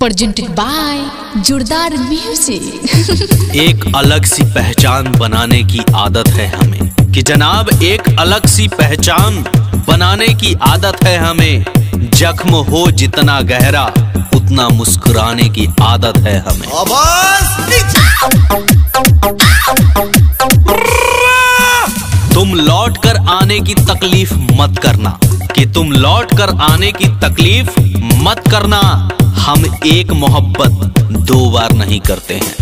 Presented by जोरदार music. एक अलग सी पहचान बनाने की आदत है हमें कि जनाब, एक अलग सी पहचान बनाने की आदत है हमें। जख्म हो जितना गहरा उतना मुस्कुराने की आदत है हमें। तुम लौट कर आने की तकलीफ मत करना, कि तुम लौट कर आने की तकलीफ मत करना। हम एक मोहब्बत दो बार नहीं करते हैं।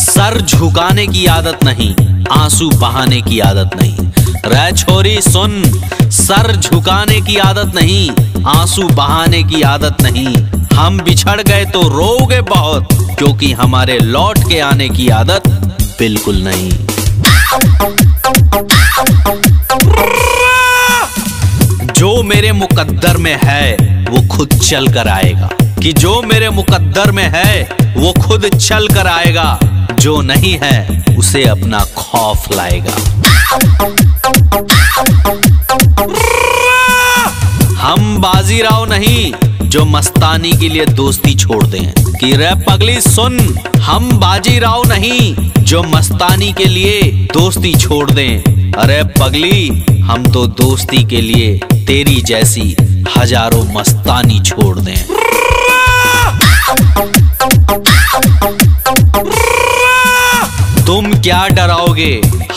सर झुकाने की आदत नहीं, आंसू बहाने की आदत नहीं। रे छोरी सुन, सर झुकाने की आदत नहीं, आंसू बहाने की आदत नहीं। हम बिछड़ गए तो रोओगे बहुत, क्योंकि हमारे लौट के आने की आदत बिल्कुल नहीं। जो मेरे मुकद्दर में है वो खुद चल कर आएगा, कि जो मेरे मुकद्दर में है वो खुद चल कर आएगा। जो नहीं है उसे अपना खौफ लाएगा। हम बाजीराव नहीं जो मस्तानी के लिए दोस्ती छोड़ दें, कि रे पगली सुन। हम बाजीराव नहीं जो मस्तानी के लिए दोस्ती छोड़ दें। अरे पगली, हम तो दोस्ती के लिए तेरी जैसी हजारों मस्तानी छोड़ दें। तुम क्या डराओगे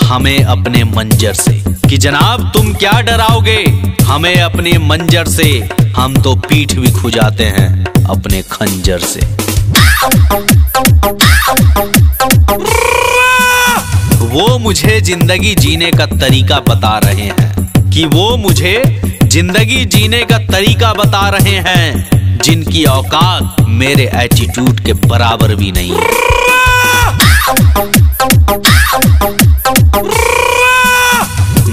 हमें अपने मंजर से, कि जनाब तुम क्या डराओगे हमें अपने मंजर से। हम तो पीठ भी खुजाते हैं अपने खंजर से। वो मुझे जिंदगी जीने का तरीका बता रहे हैं, कि वो मुझे जिंदगी जीने का तरीका बता रहे हैं, जिनकी औकात मेरे एटीट्यूड के बराबर भी नहीं है।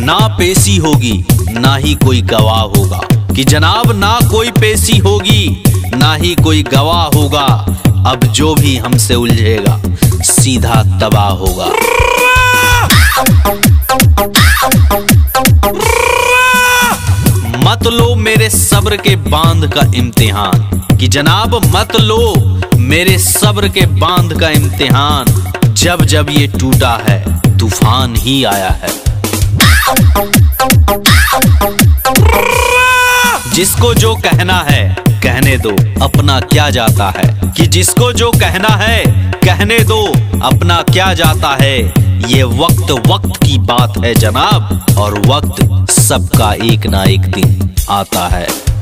ना पेशी होगी ना ही कोई गवाह होगा, कि जनाब ना कोई पेशी होगी ना ही कोई गवाह होगा। अब जो भी हमसे उलझेगा सीधा तबाह होगा। मत लो मेरे सब्र के बांध का इम्तिहान, कि जनाब मत लो मेरे सब्र के बांध का इम्तिहान। जब जब ये टूटा है तूफान ही आया है। जिसको जो कहना है कहने दो, अपना क्या जाता है, कि जिसको जो कहना है कहने दो, अपना क्या जाता है। ये वक्त वक्त की बात है जनाब, और वक्त सबका एक ना एक दिन आता है।